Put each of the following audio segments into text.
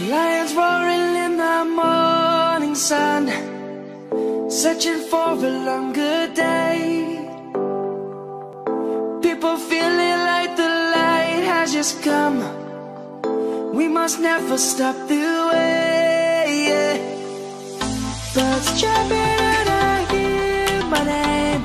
Lions roaring in the morning sun, searching for a longer day. People feeling like the light has just come. We must never stop the way. Birds jumping and I hear my name,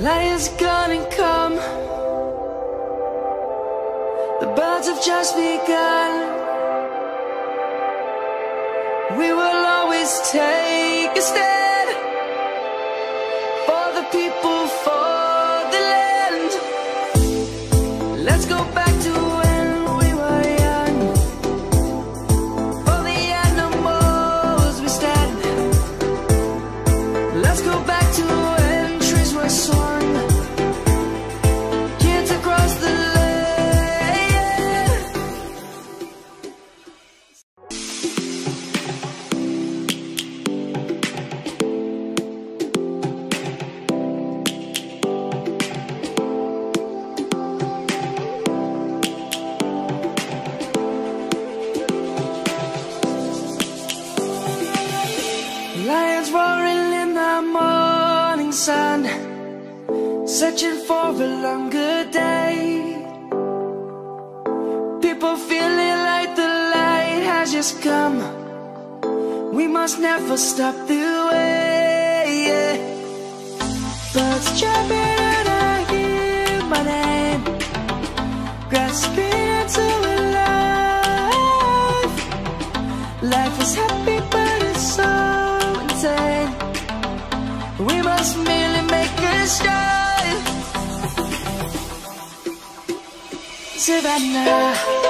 Lions gone and come, the birds have just begun. We will always take a stand for the people, for the land. Let's go back to when we were young. For the animals we stand. Let's go back to when trees were swung. Lions roaring in the morning sun, searching for a longer day. People feeling like the light has just come. We must never stop the way. Birds chirping and I hear my name, grasping into a life. Life is happy but it's so. We must merely make a start. Savannah.